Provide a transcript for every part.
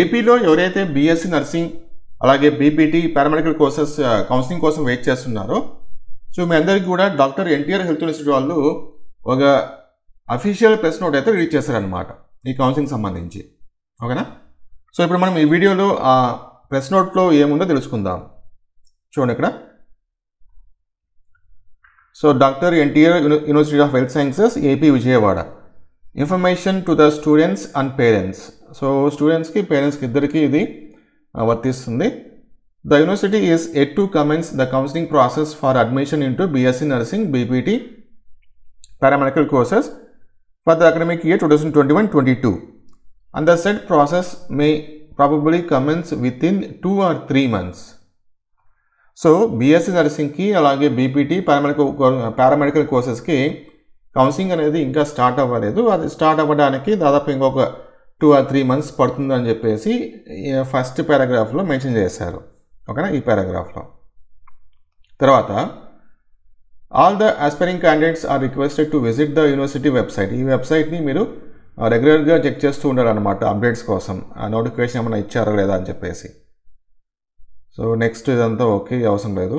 ఏపీలో ఎవరైతే BSc nursing అలాగే బీపీటీ పారామెడికల్ కోర్సెస్ కౌన్సిలింగ్ కోసం వెయిట్ చేస్తున్నారో, సో మీ అందరికీ కూడా డాక్టర్ ఎన్టీఆర్ హెల్త్ యూనివర్సిటీ వాళ్ళు ఒక అఫీషియల్ ప్రెస్ నోట్ అయితే రిలీజ్ చేశారనమాట ఈ కౌన్సిలింగ్ సంబంధించి. ఓకేనా? సో ఇప్పుడు మనం ఈ వీడియోలో ఆ ప్రెస్ నోట్లో ఏముందో తెలుసుకుందాం. చూడండి ఇక్కడ, so doctor NTR university of health sciences AP Vijayawada, information to the students and parents. So స్టూడెంట్స్కి పేరెంట్స్కి ఇద్దరికీ ఇది వర్తిస్తుంది. The university is at to commence the counselling process for admission into BSc nursing BPT paramedical courses for the academic year 2021-22 and the said process may probably commence within 2 or 3 months. So BSc నర్సింగ్కి అలాగే BPT paramedical కోర్సెస్కి counselling అనేది ఇంకా start అవ్వలేదు. అది start అవ్వడానికి దాదాపు ఇంకొక 2 or 3 months పడుతుందని చెప్పేసి ఫస్ట్ పారాగ్రాఫ్లో మెన్షన్ చేశారు. ఓకేనా? ఈ పారాగ్రాఫ్లో తర్వాత all the aspiring candidates are requested to visit the university website. ఈ వెబ్సైట్ని మీరు రెగ్యులర్గా చెక్ చేస్తూ ఉండాలన్నమాట అప్డేట్స్ కోసం, నోటిఫికేషన్ ఏమైనా ఇచ్చారా లేదా అని చెప్పేసి. సో నెక్స్ట్ ఇదంతా ఓకే, అవసరం లేదు.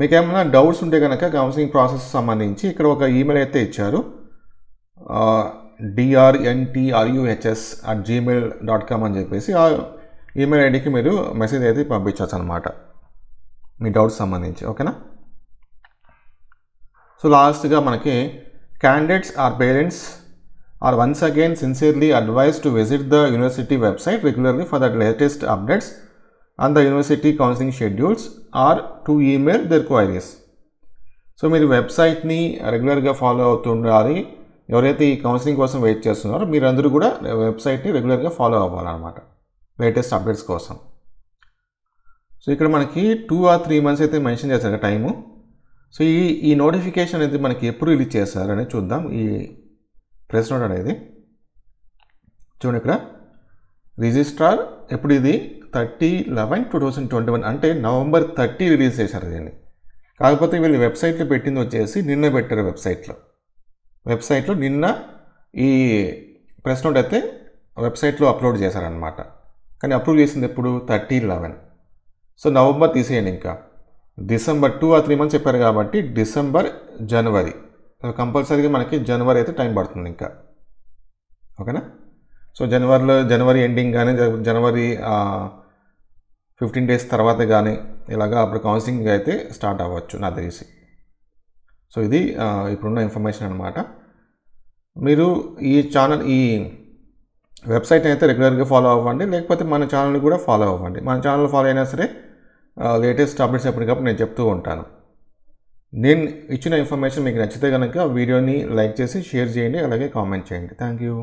మీకు ఏమైనా డౌట్స్ ఉంటే కనుక కౌన్సిలింగ్ ప్రాసెస్ సంబంధించి ఇక్కడ ఒక ఈమెయిల్ అయితే ఇచ్చారు, drntruhs@gmail.com అని చెప్పేసి. ఆ ఈమెయిల్ ఐడికి మీరు మెసేజ్ అయితే పంపించవచ్చు అనమాట మీ డౌట్స్ సంబంధించి. ఓకేనా? సో లాస్ట్గా మనకి candidates or parents are once again sincerely advise to visit the university website regularly for the latest updates and the university counseling schedules are to email their queries. So మీరు వెబ్సైట్ని రెగ్యులర్గా follow అవుతుండాలి. ఎవరైతే ఈ counselling కోసం wait చేస్తున్నారో మీరందరూ కూడా వెబ్సైట్ని రెగ్యులర్గా ఫాలో అవ్వాలన్నమాట లేటెస్ట్ అప్డేట్స్ కోసం. సో ఇక్కడ మనకి 2 or 3 months అయితే మెన్షన్ చేశారు టైము. సో ఈ నోటిఫికేషన్ అనేది మనకి ఎప్పుడు రిలీజ్ చేశారనేది చూద్దాం. ఈ ప్రెస్ నోట్ అనేది చూడండి ఇక్కడ, రిజిస్ట్రార్ ఎప్పుడు ఇది 30/11/2021 అంటే November 30 రిలీజ్ చేశారు దీన్ని. కాకపోతే వీళ్ళు వెబ్సైట్లో పెట్టింది వచ్చేసి నిన్న పెట్టారు. వెబ్సైట్లో నిన్న ఈ ప్రెస్ నోట్ అయితే వెబ్సైట్లో అప్లోడ్ చేశారనమాట. కానీ అప్రూవ్ చేసింది ఎప్పుడు 30/11. సో నవంబర్ తీసేయండి, ఇంకా డిసెంబర్ 2 or 3 months చెప్పారు కాబట్టి డిసెంబర్ జనవరి కంపల్సరీగా మనకి జనవరి అయితే టైం పడుతుంది ఇంకా. ఓకేనా? సో జనవరి ఎండింగ్ కానీ జనవరి 15 days తర్వాత కానీ ఇలాగా అప్పుడు కౌన్సిలింగ్ అయితే స్టార్ట్ అవ్వచ్చు నాకు తెలిసి. సో ఇది ఇప్పుడున్న ఇన్ఫర్మేషన్ అనమాట. మీరు ఈ ఛానల్ ఈ వెబ్సైట్ అయితే రెగ్యులర్గా ఫాలో అవ్వండి, లేకపోతే మన ఛానల్ని కూడా ఫాలో అవ్వండి. మన ఛానల్ ఫాలో అయినా సరే లేటెస్ట్ అప్డేట్స్ ఎప్పటికప్పుడు నేను చెప్తూ ఉంటాను. నేను ఇచ్చిన ఇన్ఫర్మేషన్ మీకు నచ్చితే కనుక వీడియోని లైక్ చేసి షేర్ చేయండి, అలాగే కామెంట్ చేయండి. Thank you.